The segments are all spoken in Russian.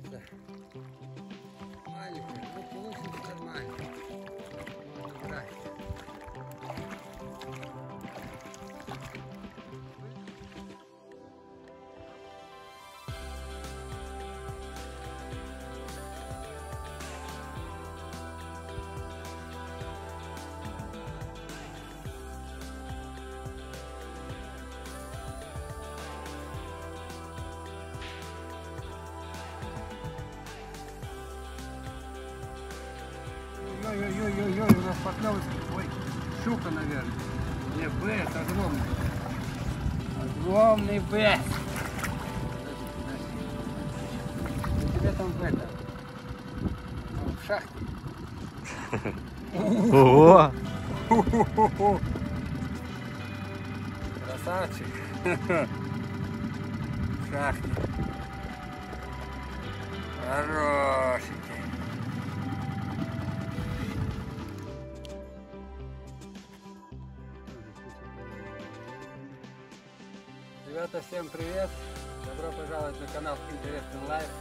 получится маленькая, но получится нормально. Можно брать. Ой-ой-ой, у нас поклевочка. Ой, щука, наверное. Не, бэс огромный. Огромный бэс. У тебя там в это. В шахте. Ого! Красавчик. В шахте. Хороший. Ребята, всем привет! Добро пожаловать на канал Interesting Life.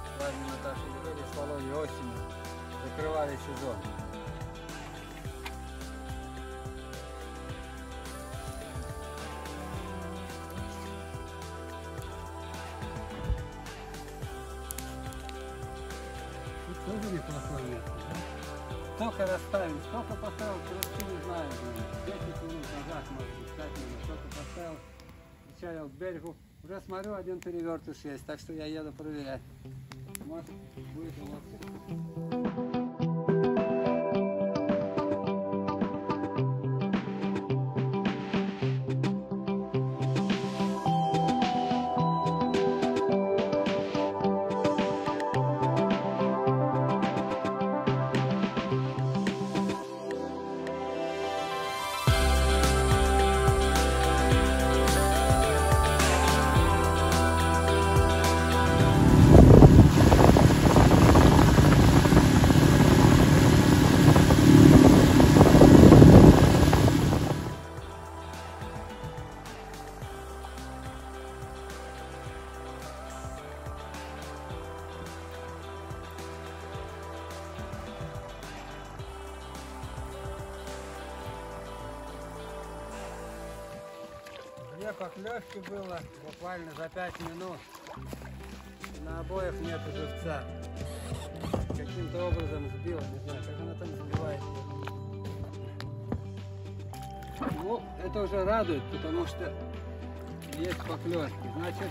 С вами Наташа и Володя. С Володей осенью закрывали сезон. Тут тоже неплохое место, да? Сколько расставим, сколько поставил, просто не знаю. 10 минут назад, может быть, 5 минут, сколько поставил. К берегу. Уже смотрю, один перевертыш есть, так что я еду проверять. Может, будет лодка. Поклевки было буквально за 5 минут. На обоих нет живца. Каким-то образом сбила, не знаю, как она там сбивает. Ну, это уже радует, потому что есть поклевки. Значит,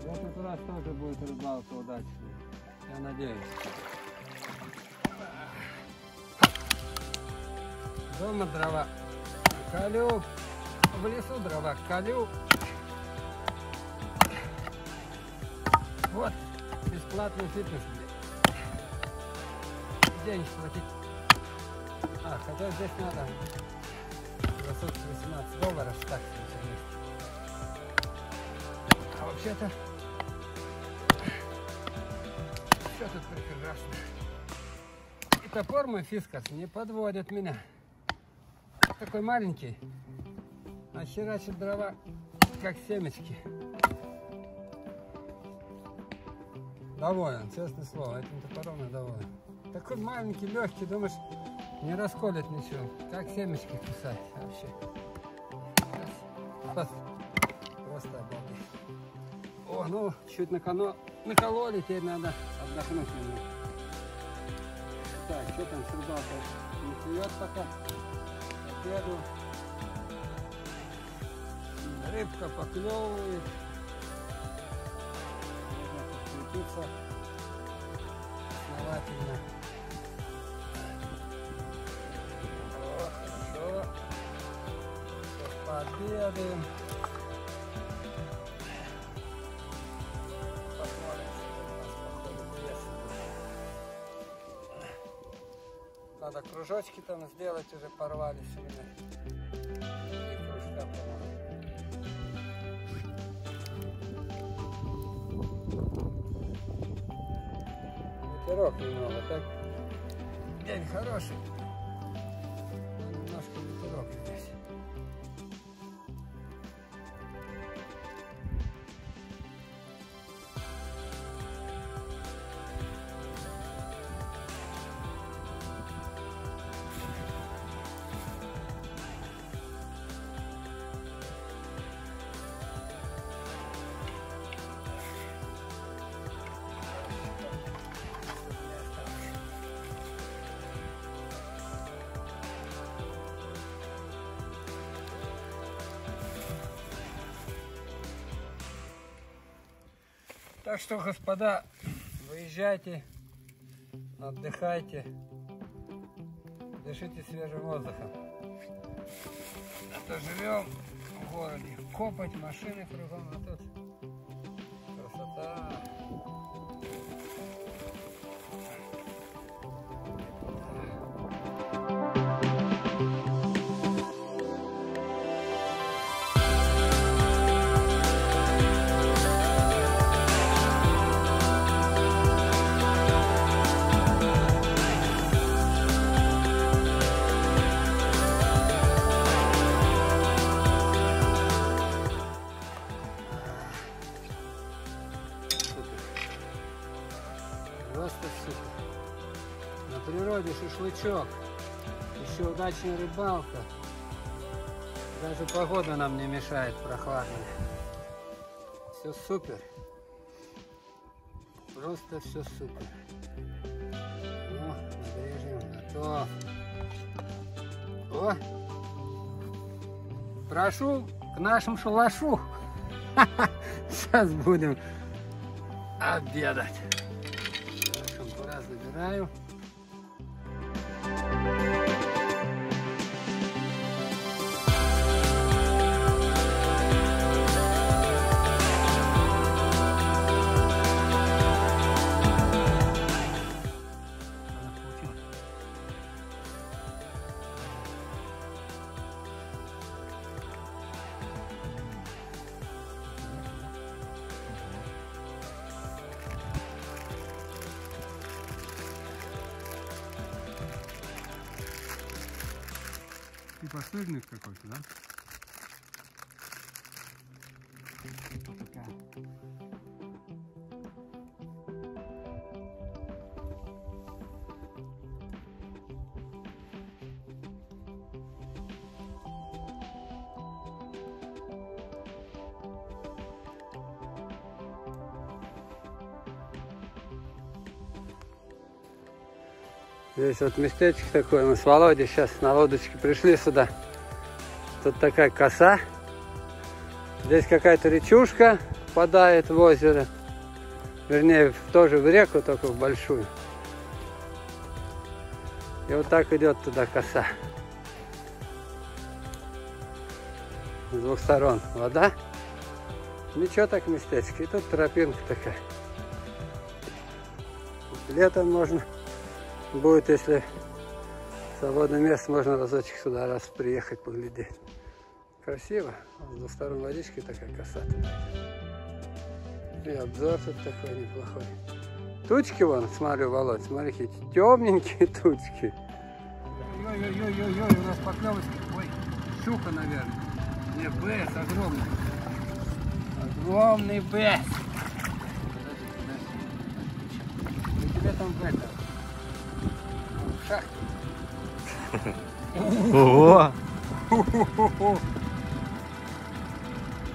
в этот раз тоже будет рыбалка удачная. Я надеюсь. Дома дрова колю. В лесу дрова колю. Вот бесплатный фитнес. Денег платить. А, хотя здесь надо $218, так интересно. А вообще-то все тут прекрасно. И топор мой фискас не подводит меня. Такой маленький. А херачит дрова, как семечки. Доволен, честное слово, этим топором я доволен. Такой маленький, легкий, думаешь, не расколет ничего. Как семечки кусать вообще. Просто обалдеть. О, ну, чуть накололи, теперь надо отдохнуть немного. Так, что там с рыбалкой? Не клюет пока. Еду. Рыбка поклевывает. Нужно подкрепиться основательно. О, хорошо. Пообедаем. Посмотрим, что у нас походит вес. Надо кружочки там сделать, уже порвались у меня. И кружка помогает. Ветерок немного, так день хороший, но немножко ветерок здесь. Так что, господа, выезжайте, отдыхайте, дышите свежим воздухом. А то живем в городе, копоть, машины кругом, а тут красота. Шашлычок, еще удачная рыбалка, даже погода нам не мешает, прохладная, все супер, просто все супер. О, режим готов. О, прошу к нашему шалашу, сейчас будем обедать. Шампура забираю. Посыльник какой-то, да? Здесь вот местечко такое, мы с Володей сейчас на лодочке пришли сюда. Тут такая коса. Здесь какая-то речушка впадает в озеро. Вернее, тоже в реку, только в большую. И вот так идет туда коса. С двух сторон вода. Ничего так местечко. И тут тропинка такая. Летом можно... Будет, если свободное место, можно разочек сюда раз приехать, поглядеть. Красиво. С двух сторон водички такая коса. И обзор тут такой неплохой. Тучки вон, смотрю, Володь, смотри, какие темненькие тучки. Ой-ой-ой-ой-ой, у нас поклевочка. Ой, щука, наверное. Не, бэс огромный. Огромный бэс. Подожди, у тебя там бэс. Ого!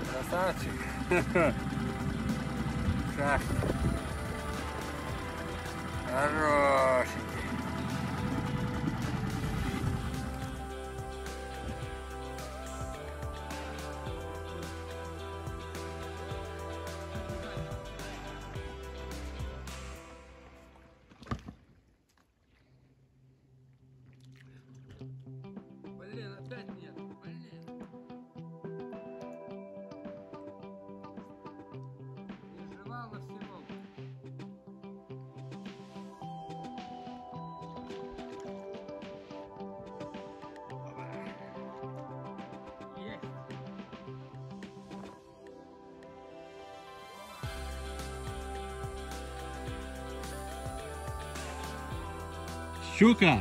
Красавчик! Шах! Хорошенький! Щука!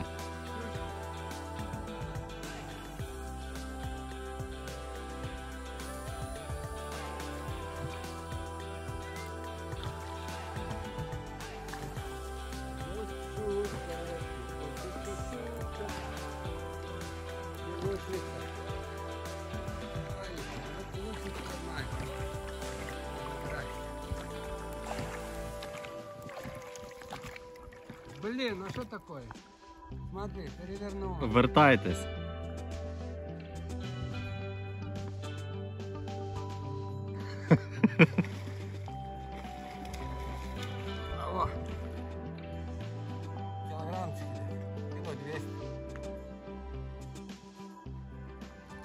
Блин, ну что такое? Смотри, перевернул. Вертайтесь.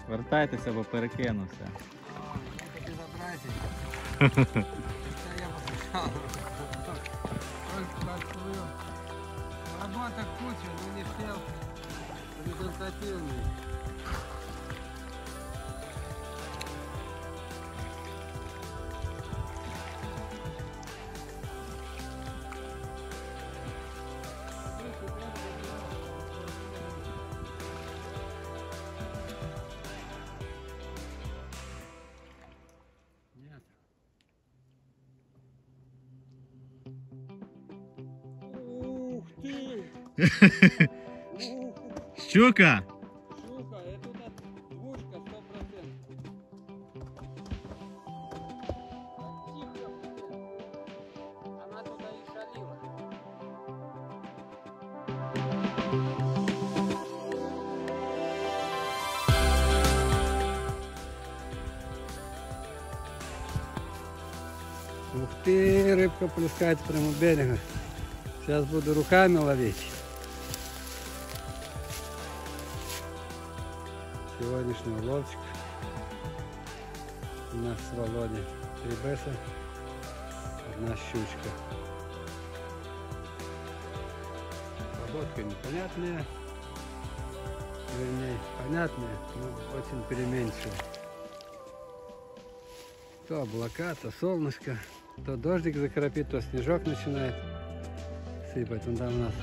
Вертайтеся, бо перекинувся. Работа куча, но не шел результативный. Щука! Щука, это двушка 100%. Она туда и шалила. Ух ты, рыбка плескается прямо у берега. Сейчас буду руками ловить. Сегодняшний уловчик у нас с Володей. 3 беса, 1 щучка. Обработка непонятная, вернее понятная, но очень переменчивая. То облака, то солнышко, то дождик закропит, то снежок начинает сыпать. Вон там у нас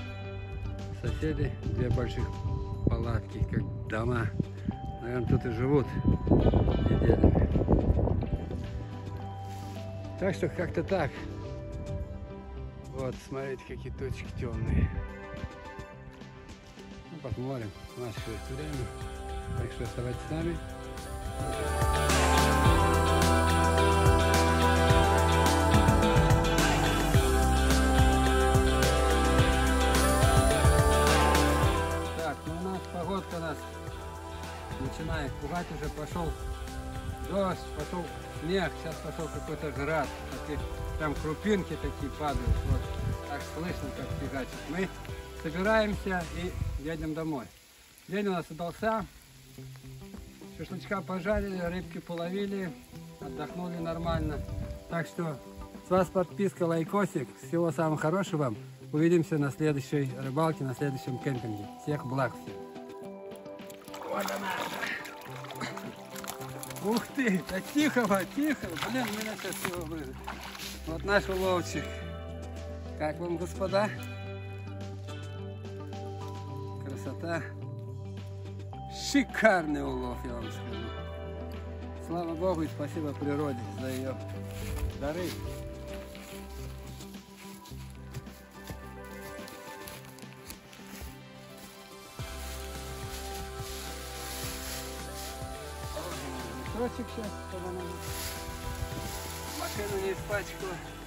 соседи, 2 больших палатки, как дома. Наверное, тут и живут неделями. Так что как-то так. Вот, смотрите, какие точки темные. Ну, посмотрим. У нас еще есть время. Так что оставайтесь с нами. Так, ну у нас погодка у нас начинает пугать уже, пошел дождь, пошел снег, сейчас пошел какой-то град, там крупинки такие падают, вот так слышно, как фигачит. Мы собираемся и едем домой. День у нас удался, шашлычка пожарили, рыбки половили, отдохнули нормально. Так что с вас подписка, лайкосик, всего самого хорошего вам. Увидимся на следующей рыбалке, на следующем кемпинге. Всех благ всем. Вот она. Ух ты, да тихо, тихо, блин, меня сейчас всего брызгает. Вот наш уловчик. Как вам, господа? Красота. Шикарный улов, я вам скажу. Слава Богу и спасибо природе за ее дары. Сейчас, чтобы она машину не испачкала.